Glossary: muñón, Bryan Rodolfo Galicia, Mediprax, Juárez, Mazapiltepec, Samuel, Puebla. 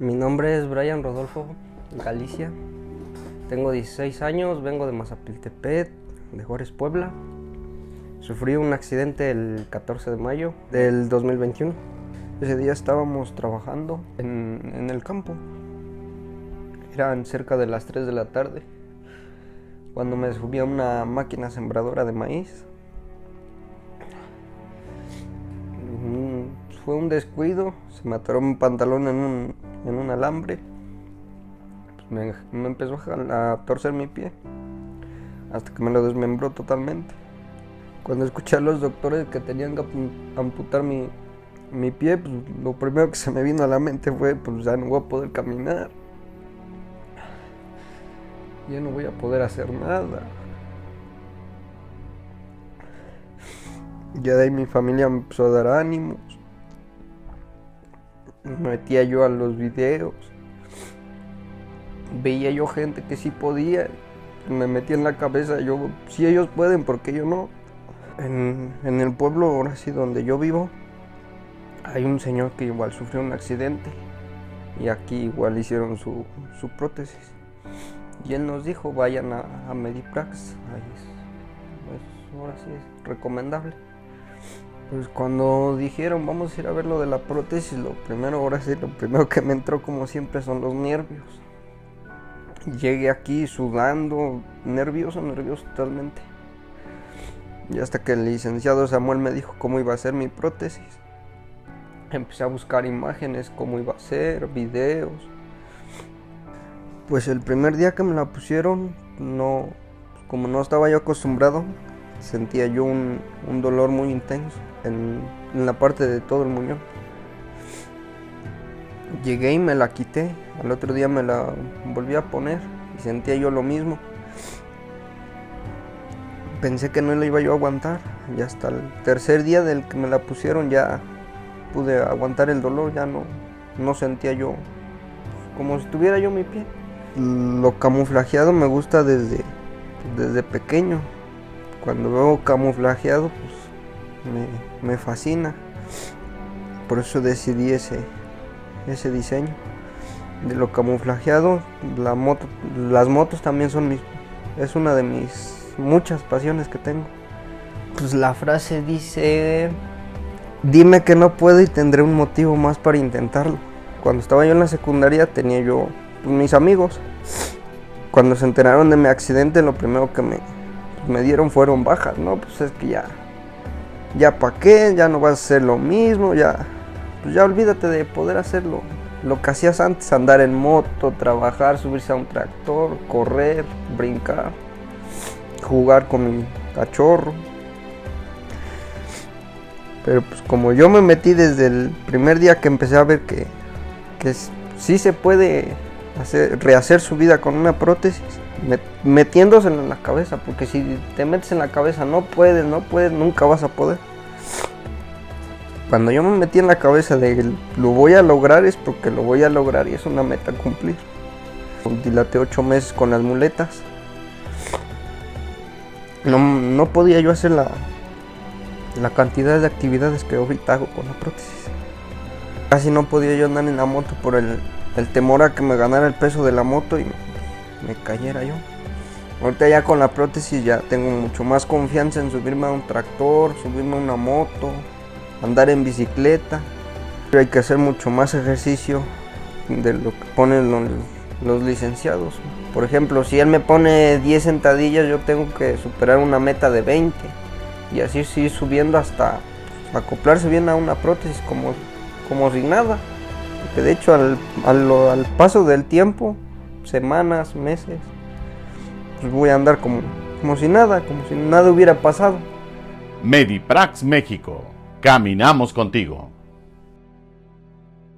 Mi nombre es Bryan Rodolfo Galicia, tengo 16 años, vengo de Mazapiltepec, de Juárez, Puebla. Sufrí un accidente el 14 de mayo del 2021. Ese día estábamos trabajando en el campo. Eran cerca de las 3 de la tarde, cuando me subí a una máquina sembradora de maíz. Fue un descuido, se me atoró mi pantalón en un alambre. Pues me empezó a torcer mi pie, hasta que me lo desmembró totalmente. Cuando escuché a los doctores que tenían que amputar mi pie, pues lo primero que se me vino a la mente fue, pues ya no voy a poder caminar, ya no voy a poder hacer nada. Ya de ahí mi familia me empezó a dar ánimos, me metía yo a los videos, veía yo gente que sí podía, me metía en la cabeza, yo, si ellos pueden, ¿por qué yo no? En el pueblo, ahora sí, donde yo vivo, hay un señor que igual sufrió un accidente y aquí igual hicieron su prótesis. Y él nos dijo, vayan a Mediprax, ahí es, ahora sí es recomendable. Pues cuando dijeron, vamos a ir a ver lo de la prótesis, lo primero que me entró, como siempre, son los nervios. Llegué aquí sudando, nervioso totalmente. Y hasta que el licenciado Samuel me dijo cómo iba a ser mi prótesis, empecé a buscar imágenes, cómo iba a ser, videos. Pues el primer día que me la pusieron, no, como no estaba yo acostumbrado, sentía yo un dolor muy intenso en la parte de todo el muñón. Llegué y me la quité, al otro día me la volví a poner y sentía yo lo mismo. Pensé que no la iba yo a aguantar, y hasta el tercer día del que me la pusieron ya pude aguantar el dolor, ya no sentía yo como si tuviera yo mi pie. Lo camuflajeado me gusta desde pequeño. Cuando veo camuflajeado, pues me fascina. Por eso decidí ese diseño. De lo camuflajeado, las motos también son es una de mis muchas pasiones que tengo. Pues la frase dice, dime que no puedo y tendré un motivo más para intentarlo. Cuando estaba yo en la secundaria tenía yo, pues, mis amigos. Cuando se enteraron de mi accidente, lo primero que me dieron fueron bajas, ¿no? Pues es que ya pa' qué, ya no vas a hacer lo mismo, ya olvídate de poder hacerlo. Lo que hacías antes, andar en moto, trabajar, subirse a un tractor, correr, brincar, jugar con mi cachorro. Pero pues como yo me metí desde el primer día que empecé a ver que sí se puede rehacer su vida con una prótesis, metiéndose en la cabeza, porque si te metes en la cabeza no puedes, nunca vas a poder. Cuando yo me metí en la cabeza de lo voy a lograr, es porque lo voy a lograr y es una meta a cumplir. Dilaté 8 meses con las muletas. No podía yo hacer la cantidad de actividades que ahorita hago con la prótesis. Casi no podía yo andar en la moto por el temor a que me ganara el peso de la moto y me cayera yo. Ahorita ya con la prótesis ya tengo mucho más confianza en subirme a un tractor, subirme a una moto, andar en bicicleta. Pero hay que hacer mucho más ejercicio de lo que ponen los licenciados. Por ejemplo, si él me pone 10 sentadillas, yo tengo que superar una meta de 20 y así seguir subiendo hasta acoplarse bien a una prótesis como si nada. Porque de hecho al paso del tiempo, semanas, meses, pues voy a andar como si nada hubiera pasado. Mediprax México, caminamos contigo.